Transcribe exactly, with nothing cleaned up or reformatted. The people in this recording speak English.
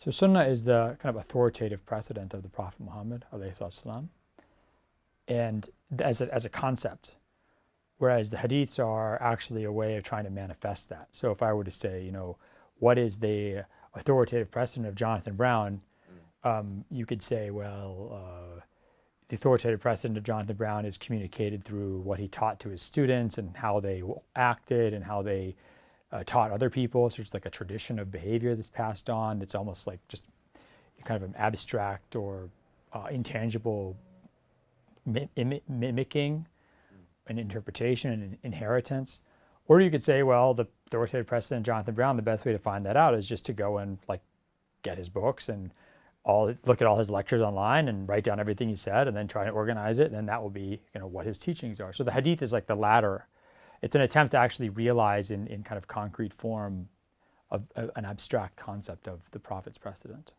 So Sunnah is the kind of authoritative precedent of the Prophet Muhammad, and as a, as a concept, whereas the Hadiths are actually a way of trying to manifest that. So if I were to say, you know, what is the authoritative precedent of Jonathan Brown, um, you could say, well, uh, the authoritative precedent of Jonathan Brown is communicated through what he taught to his students and how they acted and how they Uh, taught other people, so it's like a tradition of behavior that's passed on, that's almost like just kind of an abstract or uh, intangible mi im mimicking, an interpretation, an inheritance. Or you could say, well, the authoritative precedent Jonathan Brown, the best way to find that out is just to go and like get his books and all, look at all his lectures online and write down everything he said and then try to organize it, and then that will be, you know, what his teachings are. So the Hadith is like the latter. It's an attempt to actually realize in, in kind of concrete form of, of an abstract concept of the Prophet's precedent.